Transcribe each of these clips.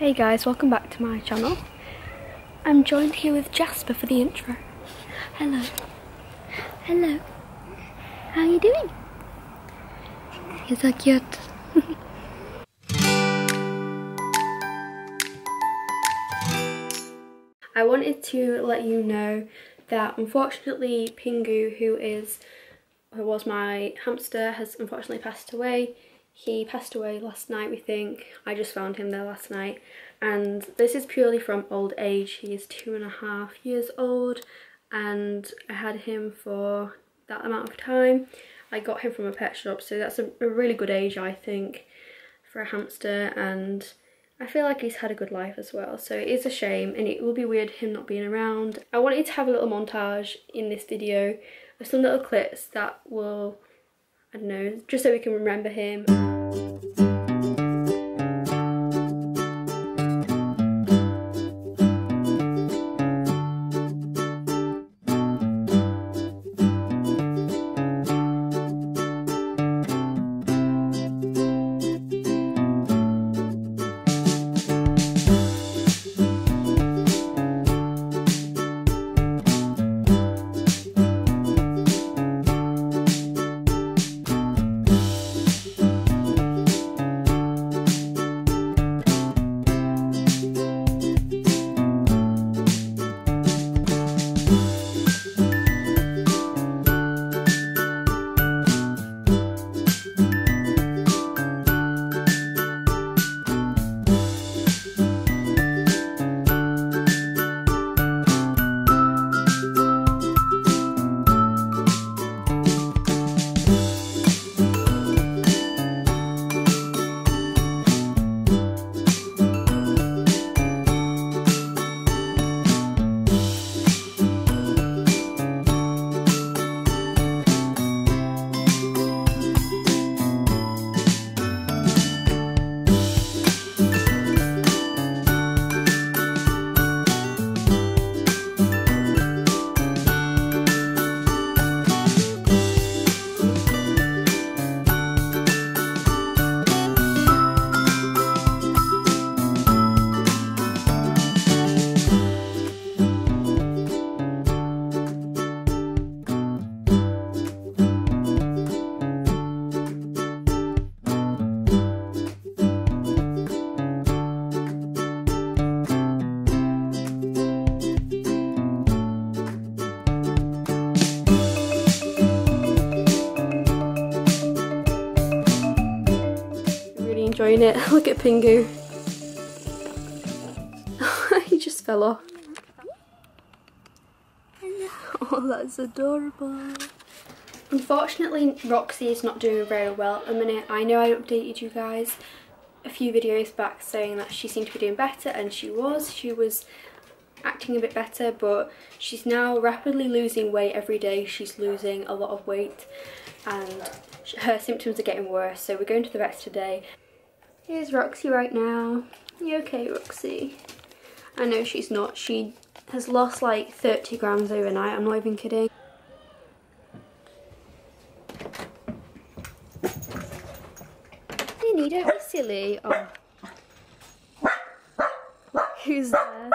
Hey guys, welcome back to my channel. I'm joined here with Jasper for the intro. Hello. Hello. How are you doing? You're so cute. I wanted to let you know that unfortunately Pingu, who was my hamster, has unfortunately passed away. He passed away last night, we think. I just found him there last night. And this is purely from old age. He is 2.5 years old and I had him for that amount of time. I got him from a pet shop, so that's a really good age, I think, for a hamster. And I feel like he's had a good life as well, so it is a shame and it will be weird him not being around. I wanted to have a little montage in this video of some little clips that will, I don't know, just so we can remember him. Enjoying it. Look at Pingu. He just fell off. Oh, that's adorable. Unfortunately, Roxy is not doing very well at the minute. I know I updated you guys a few videos back saying that she seemed to be doing better, and she was. She was acting a bit better, but she's now rapidly losing weight every day. She's losing a lot of weight and her symptoms are getting worse, so we're going to the vet today. Here's Roxy right now. You okay, Roxy? I know she's not. She has lost like 30 grams overnight. I'm not even kidding. Vinny, don't be silly. Oh. Who's there?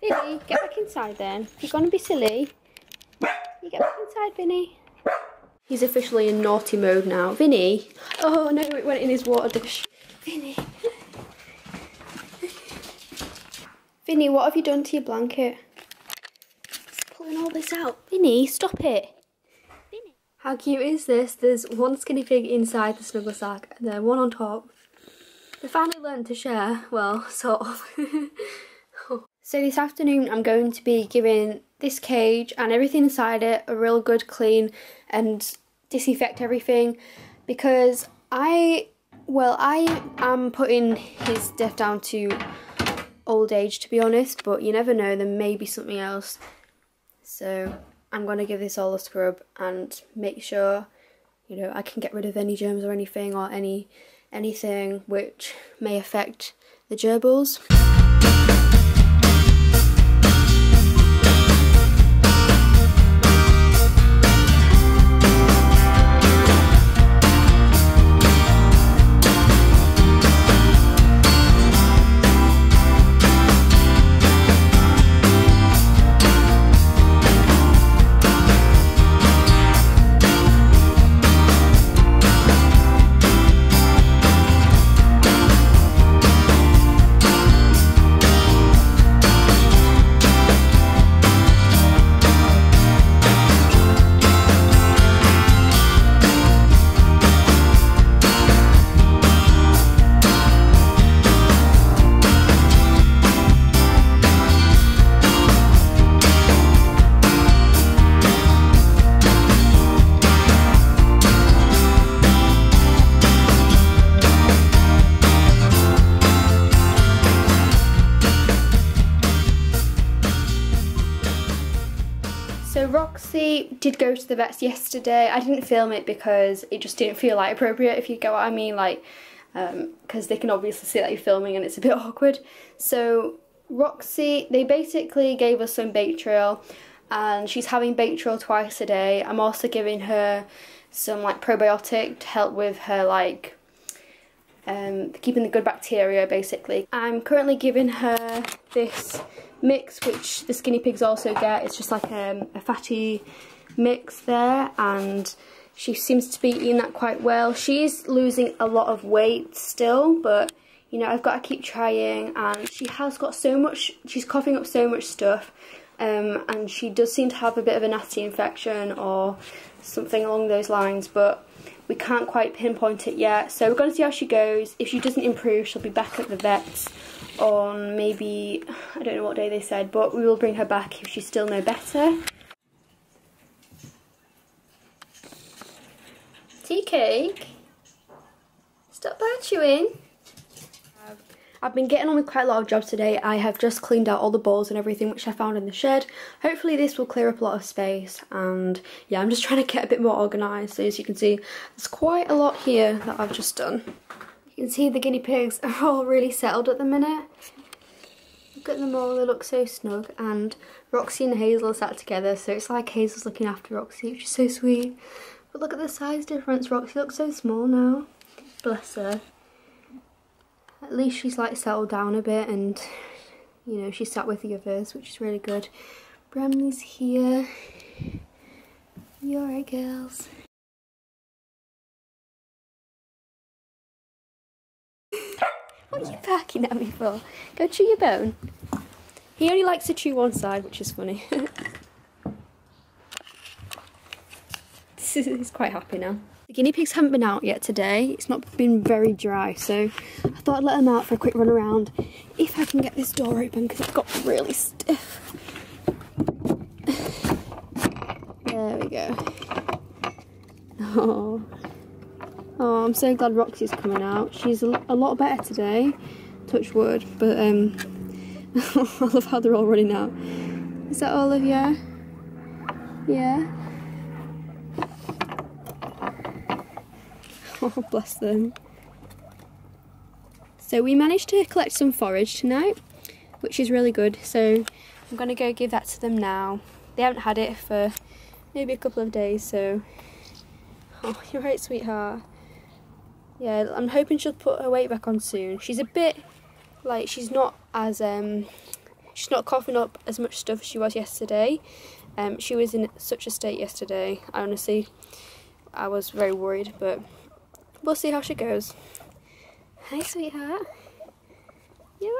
Vinny, get back inside then. You're gonna be silly. You get back inside, Vinny. He's officially in naughty mode now. Vinny! Oh no, it went in his water dish. Vinny. Vinny, what have you done to your blanket? It's pulling all this out. Vinny, stop it. Vinny. How cute is this? There's one skinny pig inside the snuggler sack and then one on top. They finally learned to share. Well, sort of. So this afternoon I'm going to be giving this cage and everything inside it a real good clean and disinfect everything, because I am putting his death down to old age, to be honest, but you never know, there may be something else. So I'm going to give this all a scrub and make sure, you know, I can get rid of any germs or anything, or anything which may affect the gerbils. Roxy did go to the vets yesterday. I didn't film it because it just didn't feel like appropriate, if you get what I mean, like, because they can obviously see that you're filming and it's a bit awkward. So Roxy, they basically gave us some Batriol, and she's having Batriol twice a day. I'm also giving her some like probiotic to help with her like keeping the good bacteria basically. I'm currently giving her this mix which the guinea pigs also get. It's just like a fatty mix there, and she seems to be eating that quite well. She's losing a lot of weight still, but you know, I've got to keep trying, and she has got so much, she's coughing up so much stuff. And she does seem to have a bit of a nasty infection or something along those lines, but we can't quite pinpoint it yet, so we're going to see how she goes. If she doesn't improve, she'll be back at the vets on maybe, I don't know what day they said, but we will bring her back if she's still no better. Tea Cake, stop that chewing. I've been getting on with quite a lot of jobs today. I have just cleaned out all the bowls and everything which I found in the shed. Hopefully this will clear up a lot of space, and yeah, I'm just trying to get a bit more organised. So as you can see, there's quite a lot here that I've just done. You can see the guinea pigs are all really settled at the minute. Look at them all, they look so snug, and Roxy and Hazel are sat together, so it's like Hazel's looking after Roxy, which is so sweet. But look at the size difference, Roxy looks so small now. Bless her. At least she's like settled down a bit, and you know, she's sat with the others, which is really good. Bramley's here. You alright, girls? What are you barking at me for? Go chew your bone. He only likes to chew one side, which is funny. He's quite happy now. The guinea pigs haven't been out yet today. It's not been very dry, so I thought I'd let them out for a quick run around if I can get this door open, because it got really stiff. There we go. Oh, I'm so glad Roxy's coming out. She's a lot better today, touch wood, but I love how they're all running out. Is that all of you? Yeah? Oh, bless them. So we managed to collect some forage tonight, which is really good, so I'm going to go give that to them now. They haven't had it for maybe a couple of days, so... Oh, you're right, sweetheart. Yeah, I'm hoping she'll put her weight back on soon. She's a bit, like, she's not as, she's not coughing up as much stuff as she was yesterday. She was in such a state yesterday. Honestly, I was very worried, but... we'll see how she goes. Hi, sweetheart. You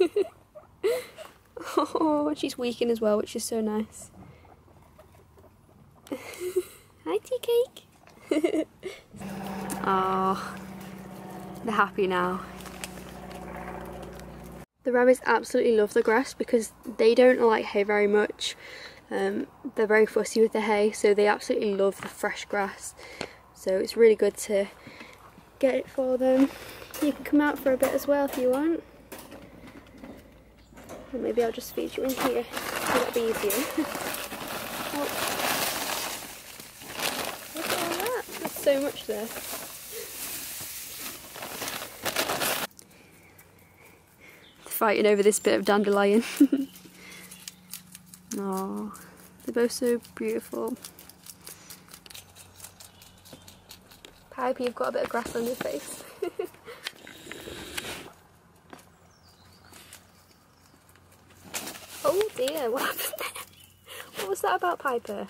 alright? Oh, she's weakened as well, which is so nice. Hi, Tea Cake. Oh, they're happy now. The rabbits absolutely love the grass because they don't like hay very much. They're very fussy with the hay, so they absolutely love the fresh grass. So it's really good to get it for them. You can come out for a bit as well if you want. Or maybe I'll just feed you in here. That'll be easier. Oh. Look at all that. There's so much there. They're fighting over this bit of dandelion. Oh, they're both so beautiful. Piper, you've got a bit of grass on your face. Oh dear, what happened there? What was that about, Piper?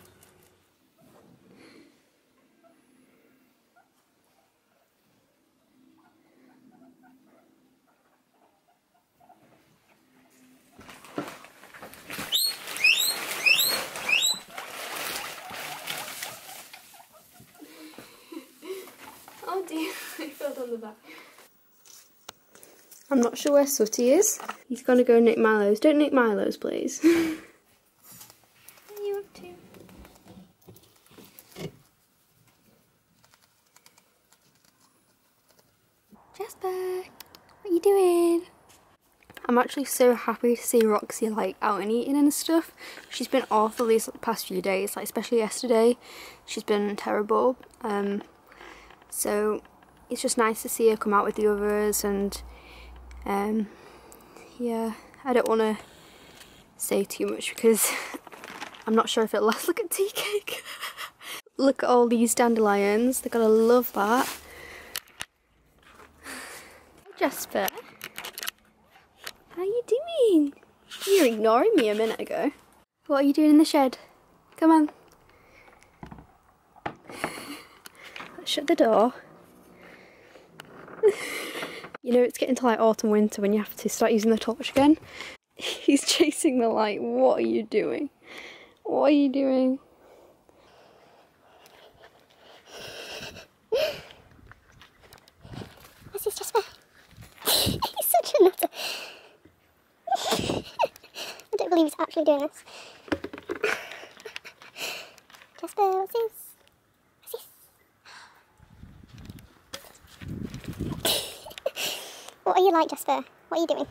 I'm not sure where Sooty is. He's gonna go nick Milo's. Don't nick Milo's, please. What are you up to? Jasper, what are you doing? I'm actually so happy to see Roxy like out and eating and stuff. She's been awful these past few days, like especially yesterday. She's been terrible. So it's just nice to see her come out with the others, and yeah, I don't want to say too much because I'm not sure if it lasts. Look at Tea Cake. Look at all these dandelions. They're gonna love that. Jasper, how are you doing? You were ignoring me a minute ago. What are you doing in the shed? Come on. Let's shut the door. You know, it's getting to like autumn, winter when you have to start using the torch again. He's chasing the light. What are you doing? What are you doing? Where's this Jasper? He's such a nutter. I don't believe he's actually doing this. Jasper, what's this? What are you like, Jasper? What are you doing?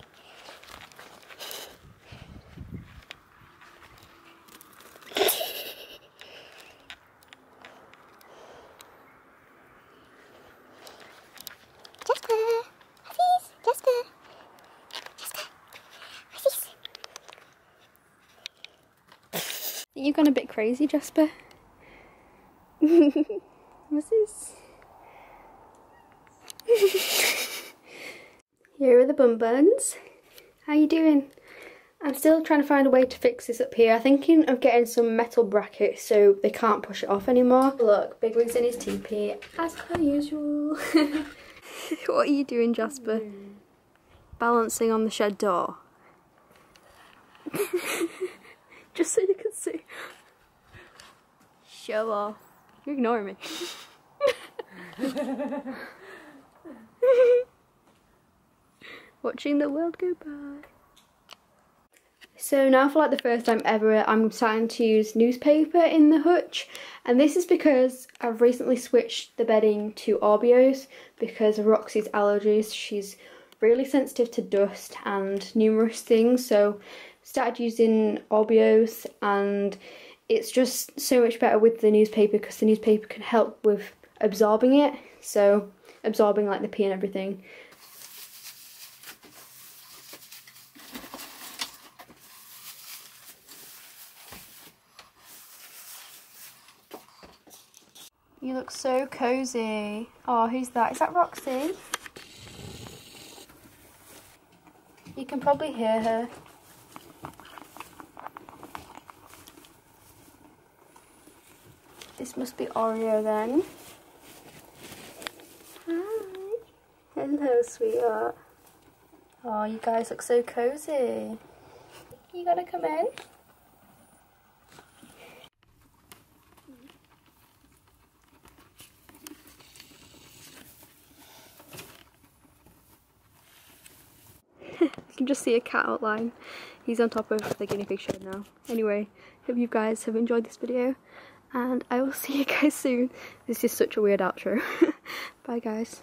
Jasper! Hafiz! Jasper! Jasper! Hafiz! You've gone a bit crazy, Jasper. What's this? Here are the bun buns. How you doing? I'm still trying to find a way to fix this up here. I'm thinking of getting some metal brackets so they can't push it off anymore. Look, Bigwig's in his teepee as per usual. What are you doing, Jasper? Balancing on the shed door. Just so you can see. Show off. You're ignoring me. Watching the world go by. So now for like the first time ever, I'm starting to use newspaper in the hutch, and this is because I've recently switched the bedding to Orbios because of Roxy's allergies. She's really sensitive to dust and numerous things, so started using Orbios, and it's just so much better with the newspaper because the newspaper can help with absorbing it, so absorbing like the pee and everything. You look so cozy. Oh, who's that? Is that Roxy? You can probably hear her. This must be Oreo then. Hi. Hello, sweetheart. Oh, you guys look so cozy. You gonna come in? You can just see a cat outline. He's on top of the guinea pig shed now. Anyway, hope you guys have enjoyed this video, and I will see you guys soon. This is such a weird outro. Bye guys.